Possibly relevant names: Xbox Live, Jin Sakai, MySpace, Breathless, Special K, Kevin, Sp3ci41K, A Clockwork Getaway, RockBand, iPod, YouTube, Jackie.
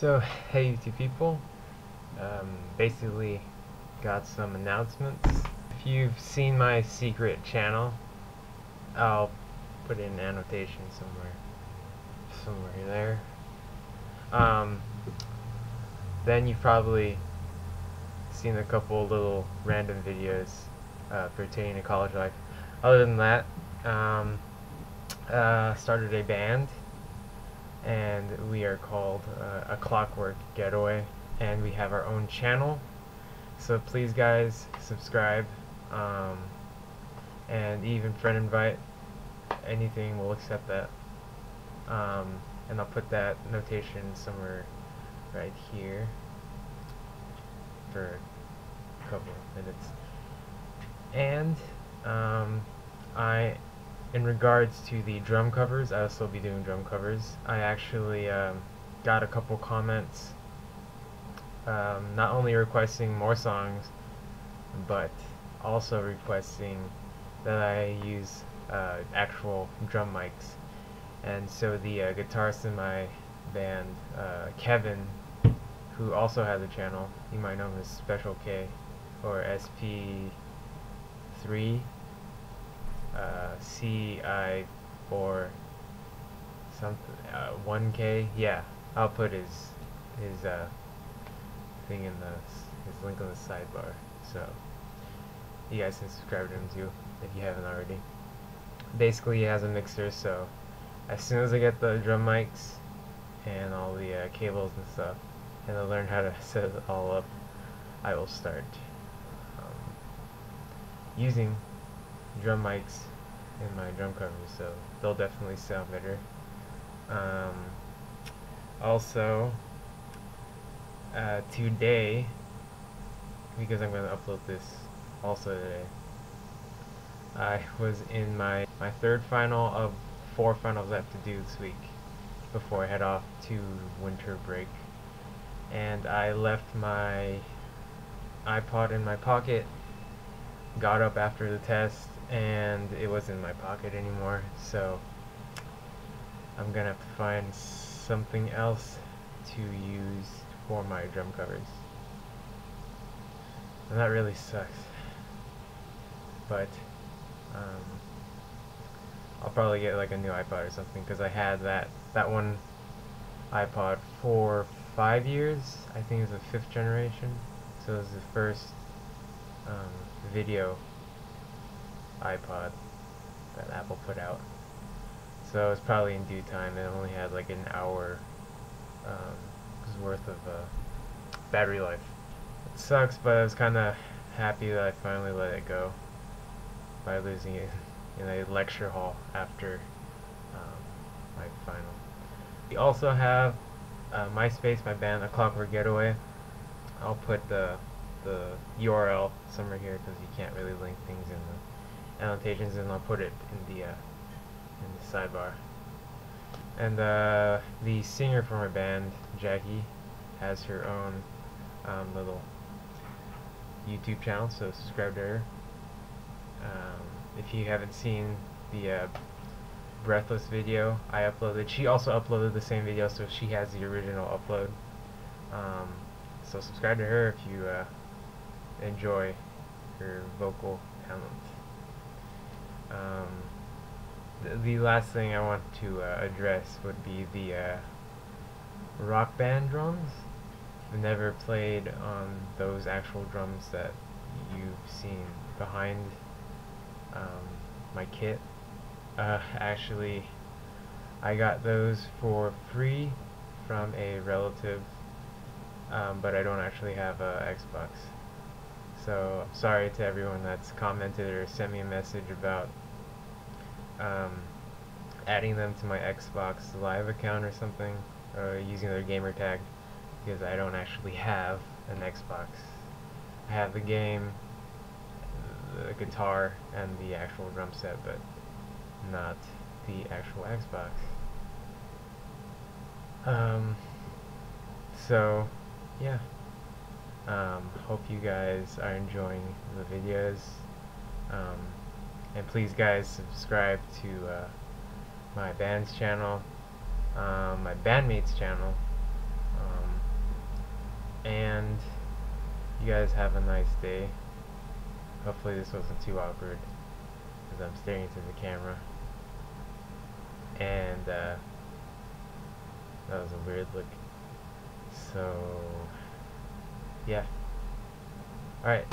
So, hey YouTube people, basically got some announcements. If you've seen my secret channel, I'll put in an annotation somewhere there. Then you've probably seen a couple little random videos pertaining to college life. Other than that, started a band, and we are called A Clockwork Getaway, and we have our own channel, so please guys subscribe, and even friend invite, anything, we'll accept that. And I'll put that notation somewhere right here for a couple of minutes. And in regards to the drum covers, I'll still be doing drum covers. I actually got a couple comments, not only requesting more songs, but also requesting that I use actual drum mics. And so the guitarist in my band, Kevin, who also has a channel, you might know him as Special K or SP3. CI or something, 1K, yeah, I'll put his thing in his link on the sidebar, so you guys can subscribe to him too if you haven't already. Basically he has a mixer, so as soon as I get the drum mics and all the cables and stuff, and I learn how to set it all up, I will start using drum mics in my drum covers, so they'll definitely sound better. Also, today, because I'm going to upload this also today, I was in my third final of four finals I have to do this week before I head off to winter break, and I left my iPod in my pocket, got up after the test, and it wasn't in my pocket anymore, so I'm gonna have to find something else to use for my drum covers, and that really sucks, but I'll probably get like a new iPod or something, because I had that one iPod for 5 years. I think it was the 5th generation, so it was the first video iPod that Apple put out, so it was probably in due time. It only had like an hour worth of battery life. It sucks, but I was kind of happy that I finally let it go by losing it in a lecture hall after my final. We also have MySpace, my band, A Clockwork Getaway. I'll put the URL somewhere here, because you can't really link things in the annotations, and I'll put it in the sidebar. And the singer from our band, Jackie, has her own little YouTube channel, so subscribe to her. If you haven't seen the Breathless video I uploaded, she also uploaded the same video, so she has the original upload. So subscribe to her if you enjoy your vocal talent. The last thing I want to address would be the rock band drums. I never played on those actual drums that you've seen behind my kit. Actually, I got those for free from a relative, but I don't actually have an Xbox. So, sorry to everyone that's commented or sent me a message about adding them to my Xbox Live account or something, or using their gamer tag, because I don't actually have an Xbox. I have the game, the guitar, and the actual drum set, but not the actual Xbox. So, yeah. Hope you guys are enjoying the videos, and please guys subscribe to my band's channel, my bandmates channel, You guys have a nice day. Hopefully this wasn't too awkward because I'm staring into the camera. And that was a weird look. So yeah. Alright.